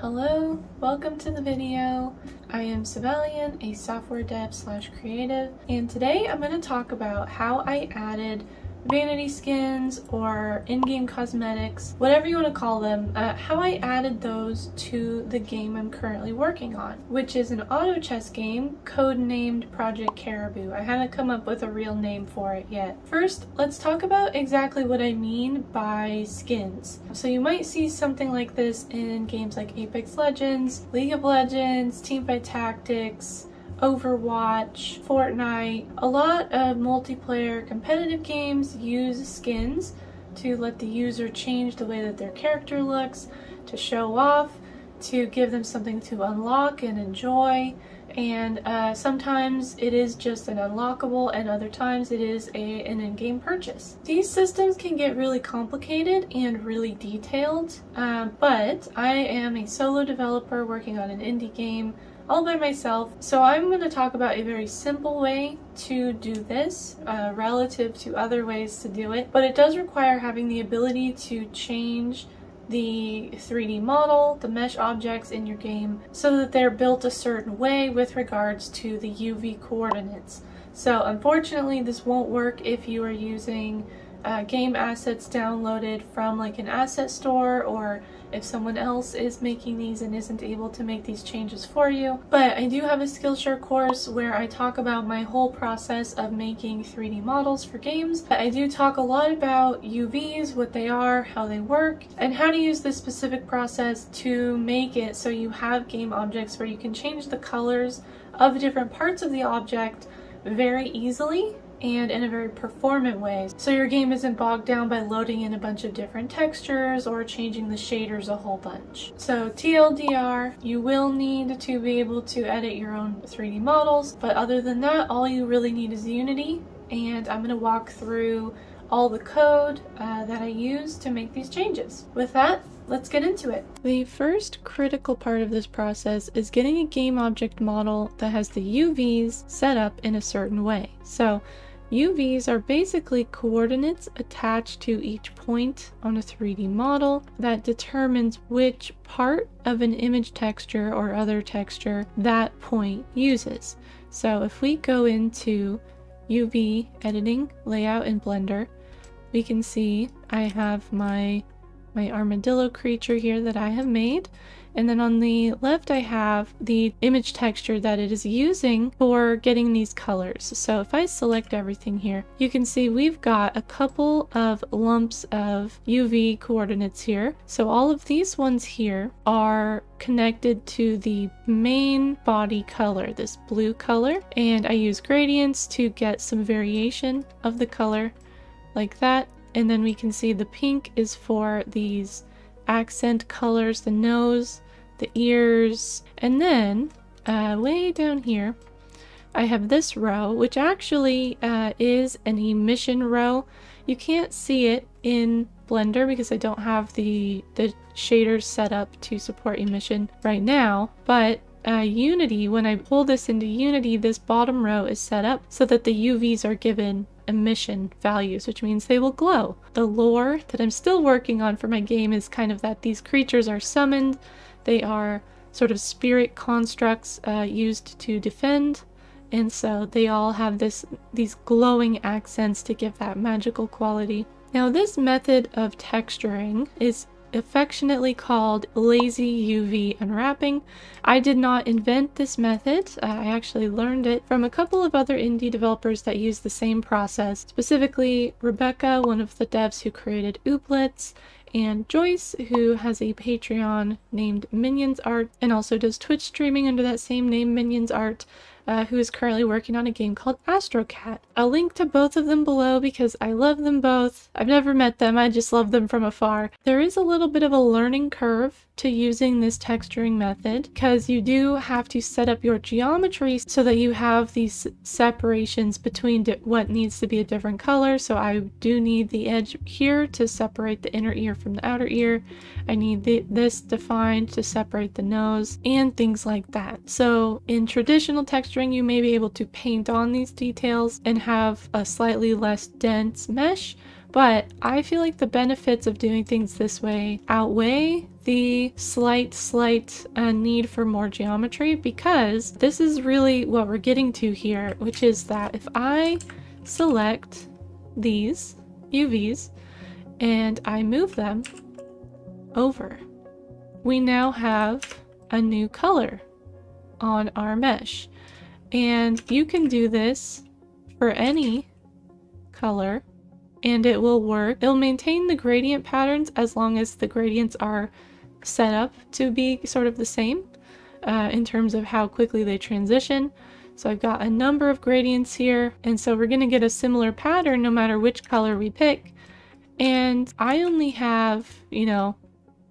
Hello, welcome to the video. I am Savallion, a software dev / creative, and today I'm going to talk about how I added vanity skins or in-game cosmetics, whatever you want to call them, how I added those to the game I'm currently working on, which is an auto chess game codenamed Project Caribou. I haven't come up with a real name for it yet. First, let's talk about exactly what I mean by skins. So you might see something like this in games like Apex Legends, League of Legends, Teamfight Tactics, Overwatch, Fortnite. A lot of multiplayer competitive games use skins to let the user change the way that their character looks, to show off, to give them something to unlock and enjoy, and sometimes it is just an unlockable and other times it is an in-game purchase. These systems can get really complicated and really detailed, but I am a solo developer working on an indie game all by myself, so I'm going to talk about a very simple way to do this relative to other ways to do it, but it does require having the ability to change the 3D model, the mesh objects in your game, so that they're built a certain way with regards to the UV coordinates. So unfortunately this won't work if you are using game assets downloaded from like an asset store, or if someone else is making these and isn't able to make these changes for you. But I do have a Skillshare course where I talk about my whole process of making 3D models for games. I do talk a lot about UVs, what they are, how they work, and how to use this specific process to make it so you have game objects where you can change the colors of different parts of the object very easily and in a very performant way, so your game isn't bogged down by loading in a bunch of different textures or changing the shaders a whole bunch. So TLDR, you will need to be able to edit your own 3D models, but other than that, all you really need is Unity, and I'm going to walk through all the code that I use to make these changes. With that, let's get into it. The first critical part of this process is getting a game object model that has the UVs set up in a certain way. So UVs are basically coordinates attached to each point on a 3D model that determines which part of an image texture or other texture that point uses. So if we go into UV editing, layout in Blender, we can see I have my armadillo creature here that I have made, and then on the left I have the image texture that it is using for getting these colors. So if I select everything here, you can see we've got a couple of lumps of UV coordinates here. So all of these ones here are connected to the main body color, this blue color, and I use gradients to get some variation of the color like that. And then we can see the pink is for these accent colors, the nose, the ears, and then way down here I have this row, which actually is an emission row. You can't see it in Blender because I don't have the shaders set up to support emission right now, but Unity, when I pull this into Unity, this bottom row is set up so that the UVs are given emission values, which means they will glow. The lore that I'm still working on for my game is kind of that these creatures are summoned, they are sort of spirit constructs used to defend, and so they all have these glowing accents to give that magical quality. Now this method of texturing is affectionately called lazy UV unwrapping. I did not invent this method. I actually learned it from a couple of other indie developers that use the same process, specifically Rebecca, one of the devs who created Ooblets, and Joyce, who has a Patreon named Minions Art and also does Twitch streaming under that same name, Minions Art, who is currently working on a game called Astrocat. I'll link to both of them below because I love them both. I've never met them, I just love them from afar. There is a little bit of a learning curve to using this texturing method because you do have to set up your geometry so that you have these separations between what needs to be a different color. So I do need the edge here to separate the inner ear from the outer ear. I need this defined to separate the nose and things like that. So in traditional texturing, you may be able to paint on these details and have a slightly less dense mesh, but I feel like the benefits of doing things this way outweigh the slight need for more geometry, because this is really what we're getting to here, which is that if I select these UVs and I move them over, we now have a new color on our mesh. And you can do this for any color and it will work. It'll maintain the gradient patterns as long as the gradients are set up to be sort of the same in terms of how quickly they transition. So I've got a number of gradients here, and so we're going to get a similar pattern no matter which color we pick. And I only have, you know,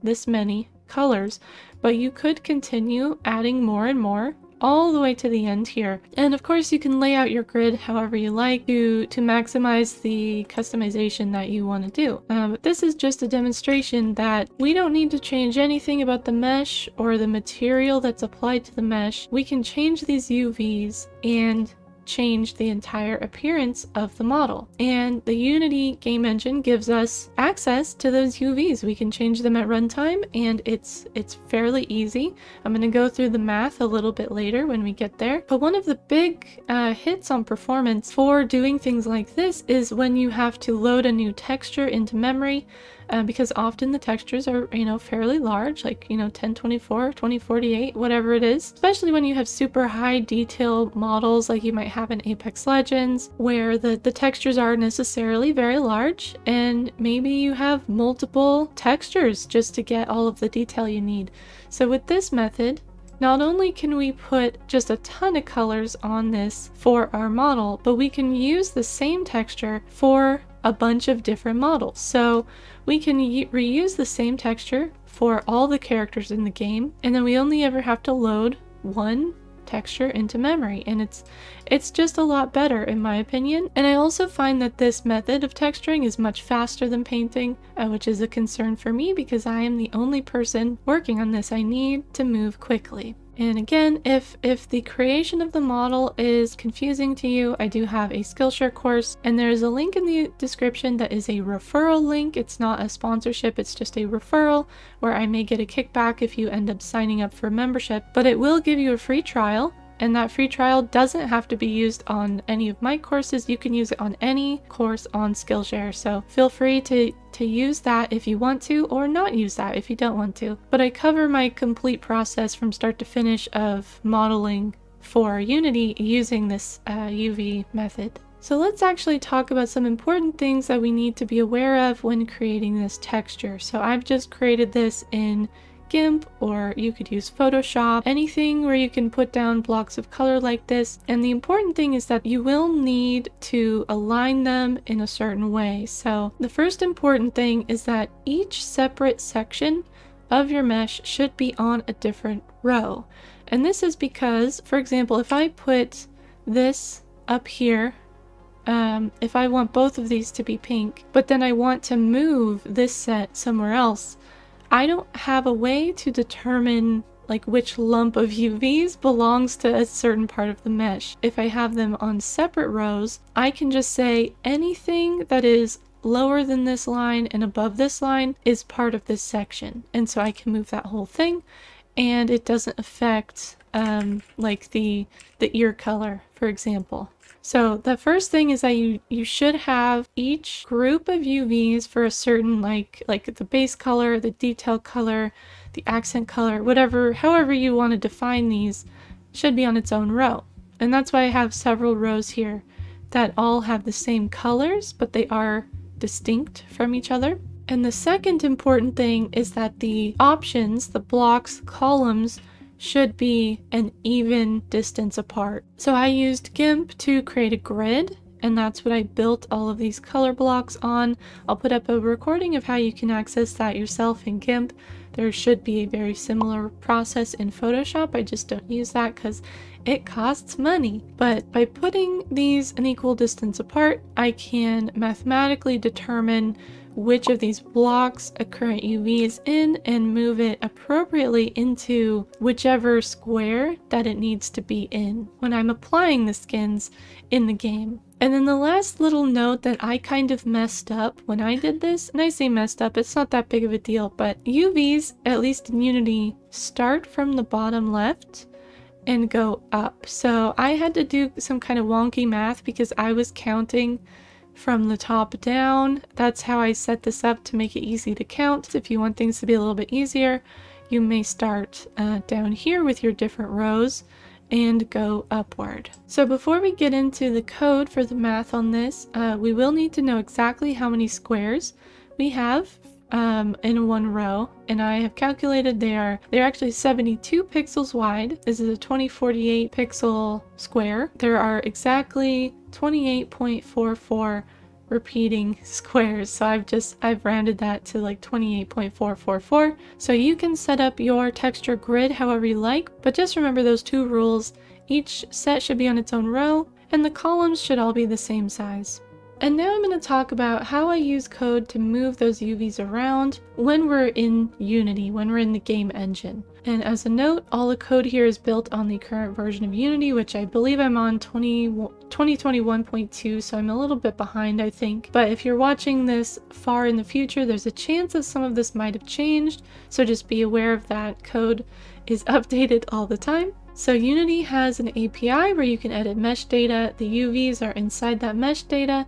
this many colors, but you could continue adding more and more all the way to the end here. And of course you can lay out your grid however you like to maximize the customization that you want to do. But this is just a demonstration that we don't need to change anything about the mesh or the material that's applied to the mesh. We can change these UVs and change the entire appearance of the model. And the Unity game engine gives us access to those UVs. We can change them at runtime, and it's fairly easy. I'm going to go through the math a little bit later when we get there. But one of the big hits on performance for doing things like this is when you have to load a new texture into memory, because often the textures are, you know, fairly large, like, you know, 1024, 2048, whatever it is. Especially when you have super high detail models like you might have in Apex Legends, where the textures are necessarily very large, and maybe you have multiple textures just to get all of the detail you need. So with this method, not only can we put just a ton of colors on this for our model, but we can use the same texture for a bunch of different models. So we can reuse the same texture for all the characters in the game, and then we only ever have to load one texture into memory, and it's just a lot better in my opinion. And I also find that this method of texturing is much faster than painting, which is a concern for me because I am the only person working on this. I need to move quickly. And again, if the creation of the model is confusing to you, I do have a Skillshare course, and there is a link in the description that is a referral link. It's not a sponsorship, it's just a referral where I may get a kickback if you end up signing up for membership, but it will give you a free trial. And that free trial doesn't have to be used on any of my courses. You can use it on any course on Skillshare. So feel free to use that if you want to, or not use that if you don't want to. But I cover my complete process from start to finish of modeling for Unity using this UV method. So let's actually talk about some important things that we need to be aware of when creating this texture. So I've just created this in GIMP, or you could use Photoshop, anything where you can put down blocks of color like this. And the important thing is that you will need to align them in a certain way. So the first important thing is that each separate section of your mesh should be on a different row. And this is because, for example, if I put this up here, if I want both of these to be pink, but then I want to move this set somewhere else, I don't have a way to determine like which lump of UVs belongs to a certain part of the mesh. If I have them on separate rows, I can just say anything that is lower than this line and above this line is part of this section. And so I can move that whole thing, and it doesn't affect like the ear color, for example. So the first thing is that you should have each group of UVs for a certain, like the base color, the detail color, the accent color, whatever, however you want to define these, should be on its own row. And that's why I have several rows here that all have the same colors, but they are distinct from each other. And the second important thing is that the options, the blocks, columns, should be an even distance apart. So I used GIMP to create a grid, and that's what I built all of these color blocks on. I'll put up a recording of how you can access that yourself in GIMP. There should be a very similar process in Photoshop. I just don't use that because it costs money. But by putting these an equal distance apart, I can mathematically determine which of these blocks a current UV is in and move it appropriately into whichever square that it needs to be in when I'm applying the skins in the game. And then the last little note that I kind of messed up when I did this, and I say messed up, it's not that big of a deal, but UVs, at least in Unity, start from the bottom left and go up. So I had to do some kind of wonky math because I was counting from the top down. That's how I set this up to make it easy to count. If you want things to be a little bit easier, you may start down here with your different rows and go upward. So before we get into the code for the math on this, we will need to know exactly how many squares we have in one row, and I have calculated they're actually 72 pixels wide. This is a 2048 pixel square. There are exactly 28.44 repeating squares, so I've rounded that to like 28.444. so you can set up your texture grid however you like, but just remember those two rules. Each set should be on its own row, and the columns should all be the same size. And now I'm going to talk about how I use code to move those UVs around when we're in Unity, when we're in the game engine. And as a note, all the code here is built on the current version of Unity, which I believe I'm on 2021.2, so I'm a little bit behind, I think. But if you're watching this far in the future, there's a chance that some of this might have changed, so just be aware of that. Code is updated all the time. So Unity has an API where you can edit mesh data. The UVs are inside that mesh data.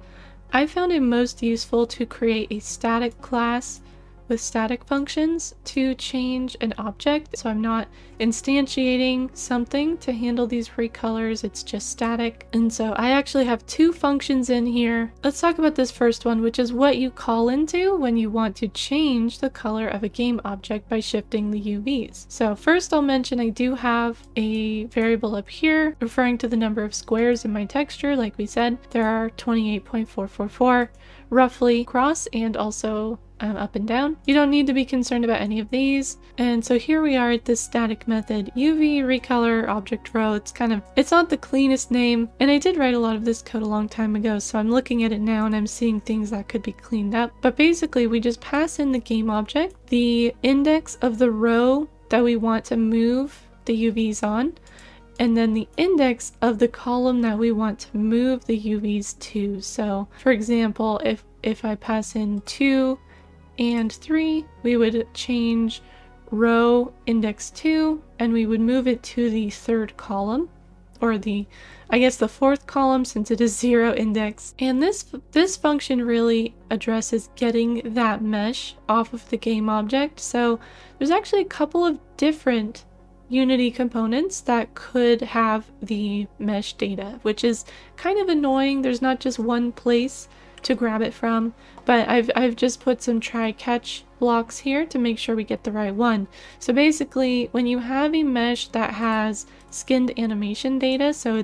I found it most useful to create a static class with static functions to change an object. So I'm not instantiating something to handle these recolors, it's just static. And so I actually have two functions in here. Let's talk about this first one, which is what you call into when you want to change the color of a game object by shifting the UVs. So first I'll mention I do have a variable up here referring to the number of squares in my texture. Like we said, there are 28.444 roughly across, and also up and down. You don't need to be concerned about any of these. And so here we are at this static method, UV recolor object row. It's not the cleanest name, and I did write a lot of this code a long time ago, so I'm looking at it now and I'm seeing things that could be cleaned up. But basically we just pass in the game object, the index of the row that we want to move the UVs on, and then the index of the column that we want to move the UVs to. So for example, if I pass in 2 and 3, we would change row index 2, and we would move it to the third column, or the fourth column, since it is 0 index. And this function really addresses getting that mesh off of the game object. So there's actually a couple of different Unity components that could have the mesh data, which is kind of annoying. There's not just one place to grab it from, but I've just put some try-catch blocks here to make sure we get the right one. So basically, when you have a mesh that has skinned animation data, so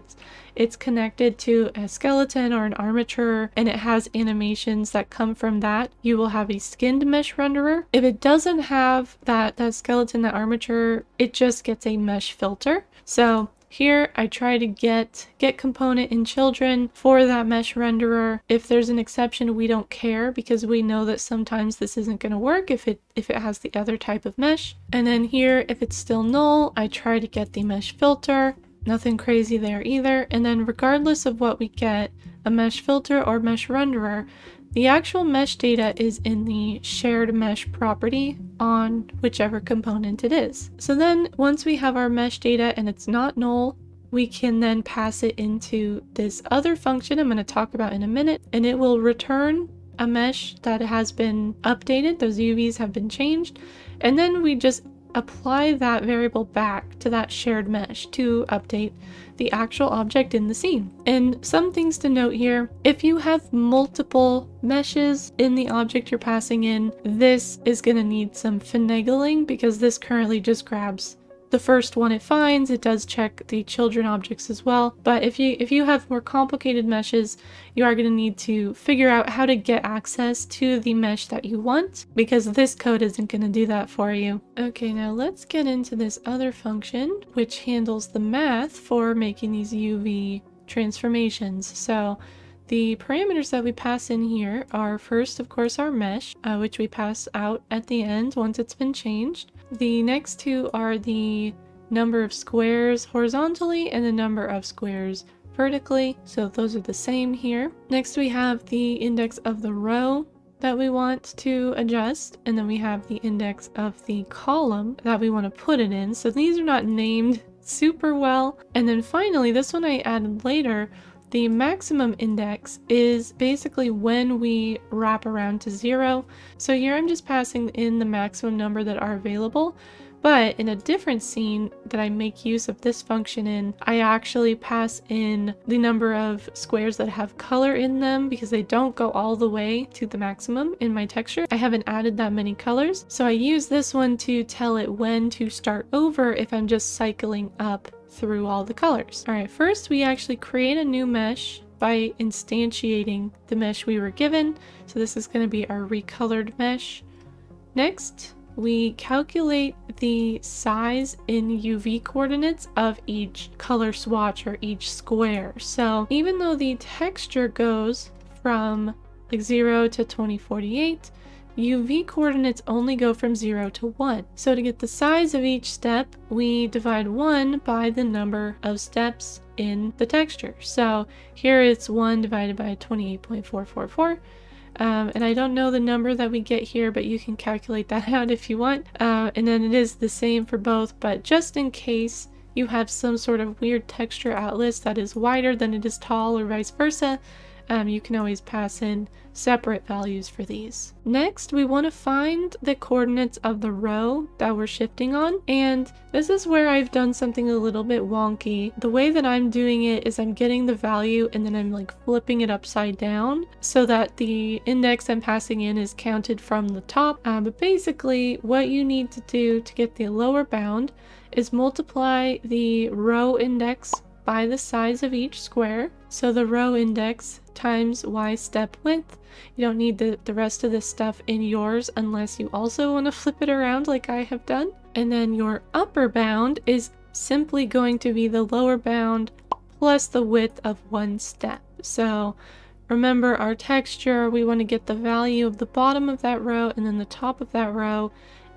it's connected to a skeleton or an armature, and it has animations that come from that, you will have a skinned mesh renderer. If it doesn't have that skeleton, that armature, it just gets a mesh filter. So here I try to get component in children for that mesh renderer. If there's an exception, we don't care, because we know that sometimes this isn't going to work if it has the other type of mesh. And then here, if it's still null, I try to get the mesh filter. Nothing crazy there either. And then regardless of what we get, a mesh filter or mesh renderer, the actual mesh data is in the shared mesh property on whichever component it is. So then once we have our mesh data and it's not null, we can then pass it into this other function I'm going to talk about in a minute, and it will return a mesh that has been updated. Those UVs have been changed, and then we just apply that variable back to that shared mesh to update the actual object in the scene. And some things to note here: if you have multiple meshes in the object you're passing in, this is going to need some finagling, because this currently just grabs the first one it finds. It does check the children objects as well, but if you have more complicated meshes, you are going to need to figure out how to get access to the mesh that you want, because this code isn't going to do that for you. Okay, now let's get into this other function, which handles the math for making these UV transformations. So the parameters that we pass in here are, first, of course, our mesh, which we pass out at the end once it's been changed. The next two are the number of squares horizontally and the number of squares vertically, so those are the same here. Next we have the index of the row that we want to adjust, and then we have the index of the column that we want to put it in. So these are not named super well. And then finally, this one I added later, the maximum index is basically when we wrap around to 0. So here I'm just passing in the maximum number that are available. But in a different scene that I make use of this function in, I actually pass in the number of squares that have color in them because they don't go all the way to the maximum in my texture. I haven't added that many colors. So I use this one to tell it when to start over if I'm just cycling up through all the colors. All right, first we actually create a new mesh by instantiating the mesh we were given. So this is going to be our recolored mesh. Next, we calculate the size in UV coordinates of each color swatch or each square. So even though the texture goes from like 0 to 2048, UV coordinates only go from 0 to 1. So to get the size of each step, we divide 1 by the number of steps in the texture. So here it's 1 divided by 28.444. And I don't know the number that we get here, but you can calculate that out if you want. And then it is the same for both, but just in case you have some sort of weird texture atlas that is wider than it is tall or vice versa, you can always pass in separate values for these. Next, we want to find the coordinates of the row that we're shifting on. And this is where I've done something a little bit wonky. The way that I'm doing it is I'm getting the value and then I'm like flipping it upside down so that the index I'm passing in is counted from the top. But basically what you need to do to get the lower bound is multiply the row index by the size of each square. So the row index times Y step width. You don't need the rest of this stuff in yours unless you also want to flip it around like I have done. And then your upper bound is simply going to be the lower bound plus the width of one step. So remember our texture, we want to get the value of the bottom of that row and then the top of that row.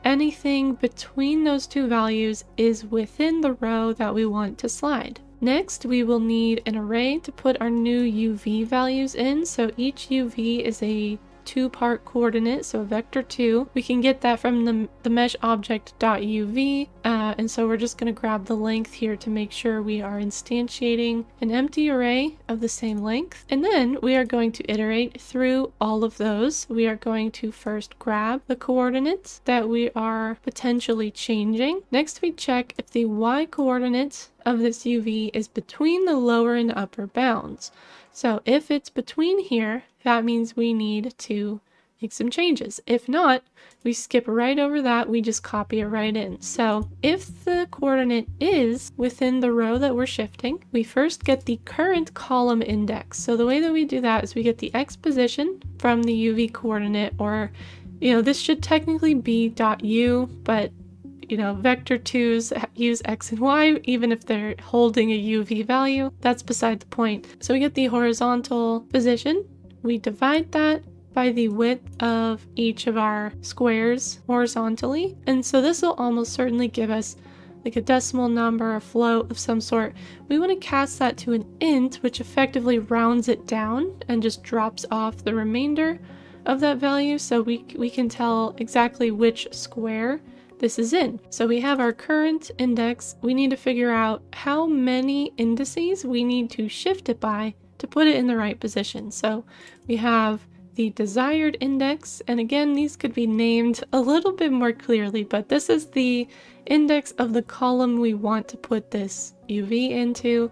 Anything between those two values is within the row that we want to slide. Next, we will need an array to put our new UV values in. So each UV is a two-part coordinate, so a vector 2. We can get that from the mesh object.uv, and so we're just going to grab the length here to make sure we are instantiating an empty array of the same length. And then we are going to iterate through all of those. We are going to first grab the coordinates that we are potentially changing. Next, we check if the Y coordinate of this UV is between the lower and upper bounds. So if it's between here, that means we need to make some changes. If not, we skip right over that, we just copy it right in. So if the coordinate is within the row that we're shifting, we first get the current column index. So the way that we do that is we get the X position from the UV coordinate, or, you know, this should technically be .u, but you know, vector 2s use X and Y, even if they're holding a UV value. That's beside the point. So we get the horizontal position. We divide that by the width of each of our squares horizontally. And so this will almost certainly give us like a decimal number, a float of some sort. We want to cast that to an int, which effectively rounds it down and just drops off the remainder of that value. So we can tell exactly which square this is in. So we have our current index. We need to figure out how many indices we need to shift it by to put it in the right position. So we have the desired index, and again, these could be named a little bit more clearly, but this is the index of the column we want to put this UV into.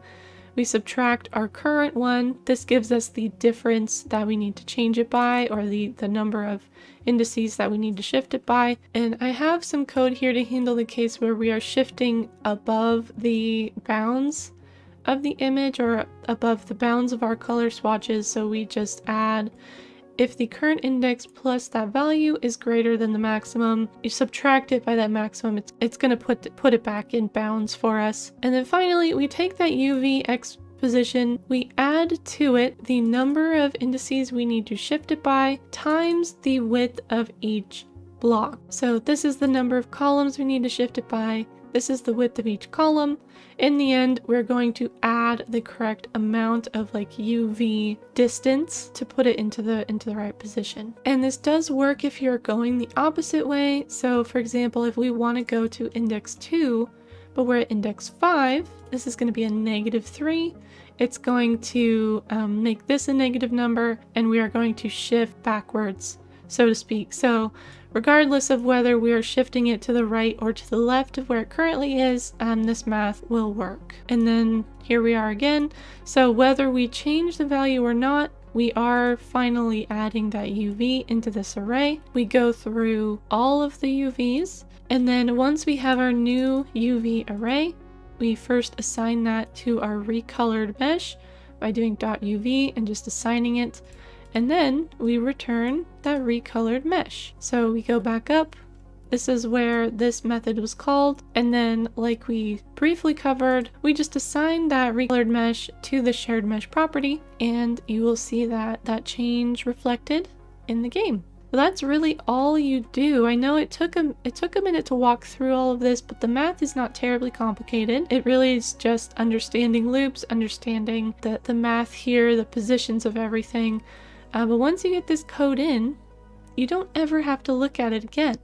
We subtract our current one. This gives us the difference that we need to change it by, or the number of indices that we need to shift it by. And I have some code here to handle the case where we are shifting above the bounds of the image or above the bounds of our color swatches. So we just add, if the current index plus that value is greater than the maximum, you subtract it by that maximum, it's going to put it back in bounds for us. And then finally, we take that UV X position, we add to it the number of indices we need to shift it by times the width of each block. So this is the number of columns we need to shift it by. This is the width of each column. In the end, we're going to add the correct amount of like UV distance to put it into the right position. And this does work if you're going the opposite way. So for example, if we want to go to index 2, but we're at index 5, this is going to be a negative 3. It's going to make this a negative number, and we are going to shift backwards, so to speak. So regardless of whether we are shifting it to the right or to the left of where it currently is, this math will work. And then here we are again. So whether we change the value or not, we are finally adding that UV into this array. We go through all of the UVs, and then once we have our new UV array, we first assign that to our recolored mesh by doing .uv and just assigning it, and then we return that recolored mesh. So we go back up. This is where this method was called, and then like we briefly covered, we just assign that recolored mesh to the shared mesh property, and you will see that change reflected in the game. So that's really all you do. I know it took a minute to walk through all of this, but the math is not terribly complicated. It really is just understanding loops, understanding the math here, the positions of everything. But once you get this code in, you don't ever have to look at it again.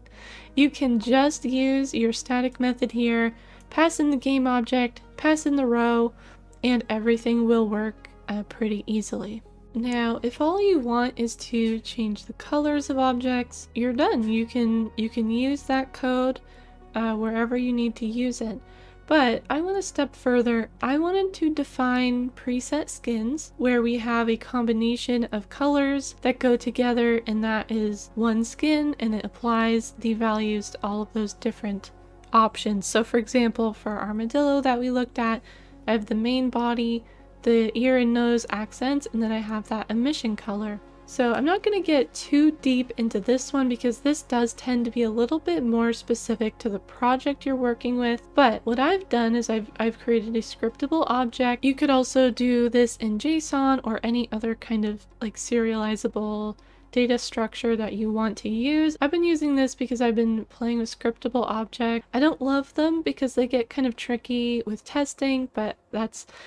You can just use your static method here, pass in the game object, pass in the row, and everything will work pretty easily. Now, if all you want is to change the colors of objects, you're done. You can use that code wherever you need to use it. But I went a step further. I wanted to define preset skins where we have a combination of colors that go together, and that is one skin, and it applies the values to all of those different options. So for example, for Armadillo that we looked at, I have the main body, the ear and nose accents, and then I have that emission color. So I'm not going to get too deep into this one because this does tend to be a little bit more specific to the project you're working with. But what I've done is I've created a scriptable object. You could also do this in JSON or any other kind of like serializable data structure that you want to use. I've been using this because I've been playing with scriptable objects. I don't love them because they get kind of tricky with testing, but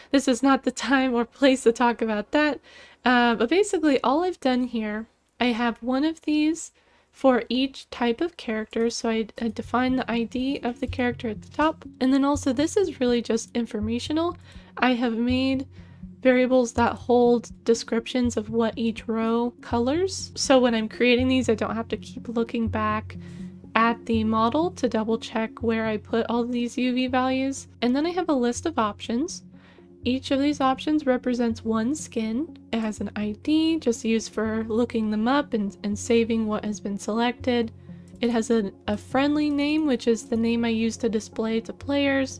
this is not the time or place to talk about that. But basically all I've done here, I have one of these for each type of character. So I define the ID of the character at the top. And then also this is really just informational. I have made variables that hold descriptions of what each row colors. So when I'm creating these, I don't have to keep looking back at the model to double check where I put all these UV values. And then I have a list of options. Each of these options represents one skin. It has an ID just used for looking them up and saving what has been selected. It has a friendly name, which is the name I use to display to players.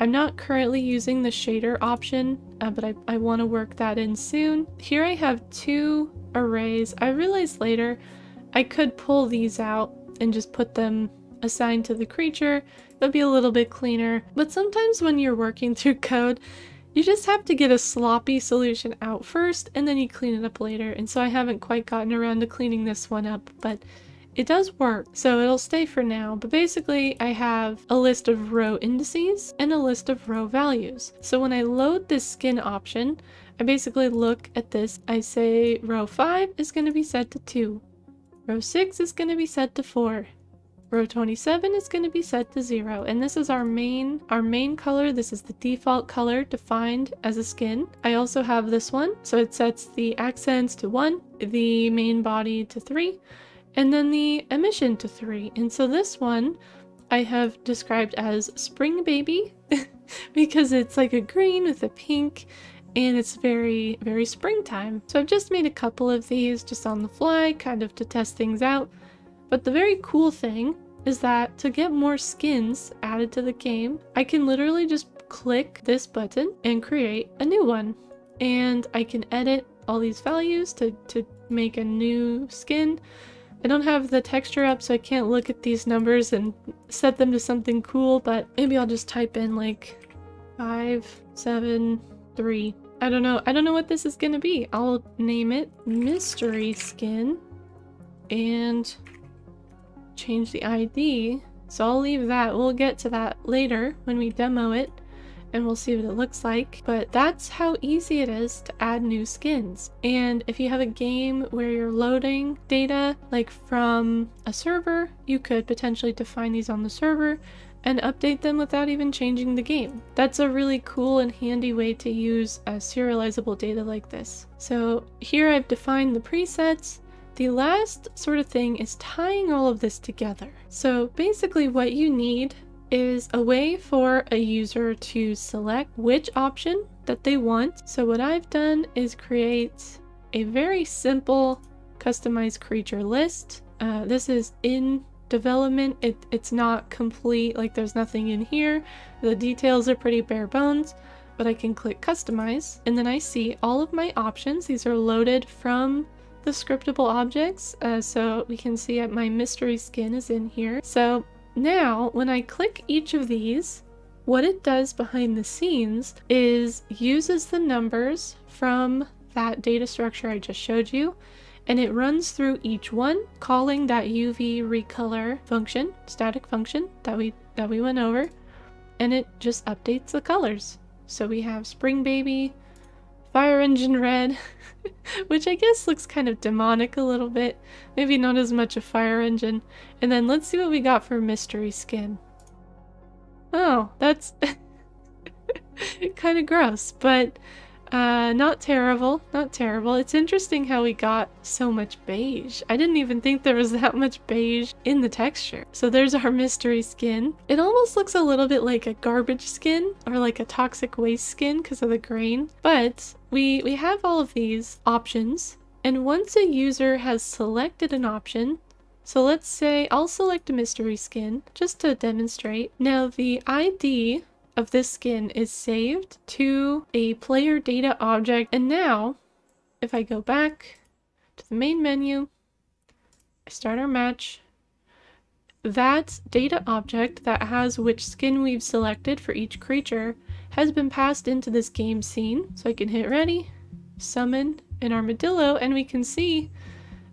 I'm not currently using the shader option, but I want to work that in soon. Here I have two arrays. I realized later I could pull these out and just put them assigned to the creature. That'd be a little bit cleaner, but sometimes when you're working through code, you just have to get a sloppy solution out first and then you clean it up later. And so I haven't quite gotten around to cleaning this one up, but it does work, so it'll stay for now. But basically I have a list of row indices and a list of row values. So when I load this skin option, I basically look at this. I say row 5 is going to be set to 2. Row 6 is going to be set to 4. Row 27 is going to be set to 0, and this is our main color. This is the default color defined as a skin. I also have this one, so it sets the accents to 1, the main body to 3, and then the emission to 3. And so this one I have described as Spring Baby because it's like a green with a pink and it's very, very springtime. So I've just made a couple of these just on the fly, kind of to test things out. But the very cool thing is that to get more skins added to the game, I can literally just click this button and create a new one. And I can edit all these values to make a new skin. I don't have the texture up, so I can't look at these numbers and set them to something cool, but maybe I'll just type in like 5, 7, 3. I don't know. I don't know what this is gonna be. I'll name it mystery skin and change the ID So I'll leave that. We'll get to that later when we demo it and we'll see what it looks like. But that's how easy it is to add new skins. And if you have a game where you're loading data like from a server, you could potentially define these on the server and update them without even changing the game. That's a really cool and handy way to use a serializable data like this. So here I've defined the presets. The last sort of thing is tying all of this together. So basically what you need is a way for a user to select which option that they want. So what I've done is create a very simple customized creature list. This is in development. It's not complete, like there's nothing in here. The details are pretty bare bones, but I can click customize and then I see all of my options. These are loaded from the scriptable objects, so we can see that my mystery skin is in here. So now when I click each of these, what it does behind the scenes is uses the numbers from that data structure I just showed you, and it runs through each one, calling that UV recolor function, static function that we went over, and it just updates the colors. So we have Spring Baby, Fire Engine Red, which I guess looks kind of demonic a little bit, maybe not as much a fire engine. And then let's see what we got for mystery skin. Oh, that's kind of gross, but not terrible, not terrible. It's interesting how we got so much beige. I didn't even think there was that much beige in the texture. So there's our mystery skin. It almost looks a little bit like a garbage skin or like a toxic waste skin because of the grain, but we have all of these options. And once a user has selected an option, so let's say I'll select a mystery skin just to demonstrate. Now the ID of this skin is saved to a player data object. And now if I go back to the main menu, I start our match, that data object that has which skin we've selected for each creature has been passed into this game scene. So I can hit ready, summon an armadillo, and we can see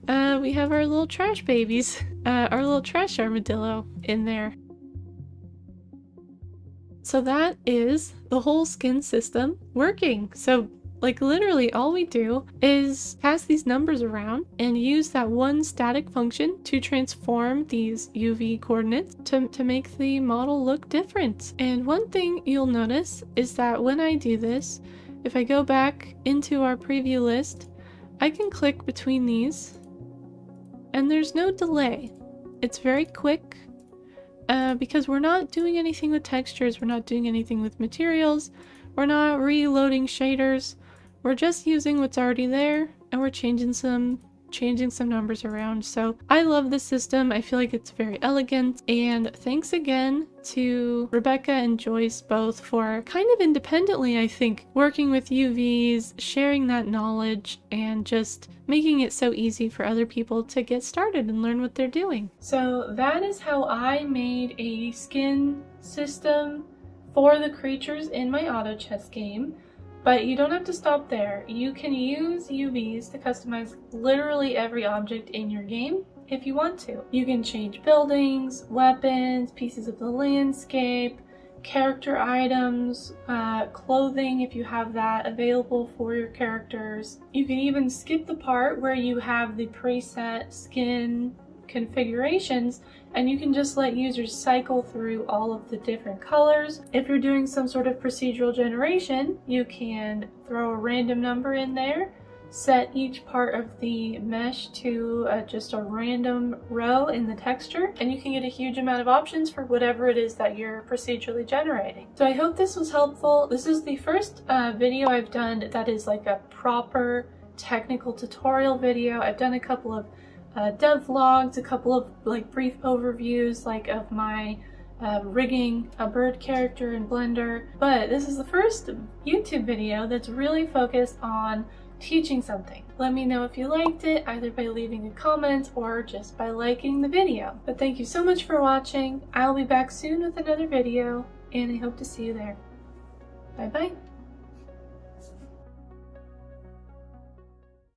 we have our little trash babies, our little trash armadillo in there. So that is the whole skin system working. So like literally all we do is pass these numbers around and use that one static function to transform these UV coordinates to make the model look different. And one thing you'll notice is that when I do this, if I go back into our preview list, I can click between these and there's no delay. It's very quick. Because we're not doing anything with textures, we're not doing anything with materials, we're not reloading shaders, we're just using what's already there and we're changing some numbers around. So I love this system. I feel like it's very elegant, and thanks again to Rebecca and Joyce both for kind of independently, I think, working with UVs, sharing that knowledge, and just making it so easy for other people to get started and learn what they're doing. So that is how I made a skin system for the creatures in my auto chess game. But you don't have to stop there. You can use UVs to customize literally every object in your game if you want to. You can change buildings, weapons, pieces of the landscape, character items, clothing if you have that available for your characters. You can even skip the part where you have the preset skin configurations, and you can just let users cycle through all of the different colors. If you're doing some sort of procedural generation, you can throw a random number in there, set each part of the mesh to just a random row in the texture, and you can get a huge amount of options for whatever it is that you're procedurally generating. So I hope this was helpful. This is the first video I've done that is like a proper technical tutorial video. I've done a couple of devlogs, a couple of like brief overviews like of my rigging a bird character in Blender, but this is the first YouTube video that's really focused on teaching something. Let me know if you liked it, either by leaving a comment or just by liking the video. But thank you so much for watching. I'll be back soon with another video, and I hope to see you there. Bye bye!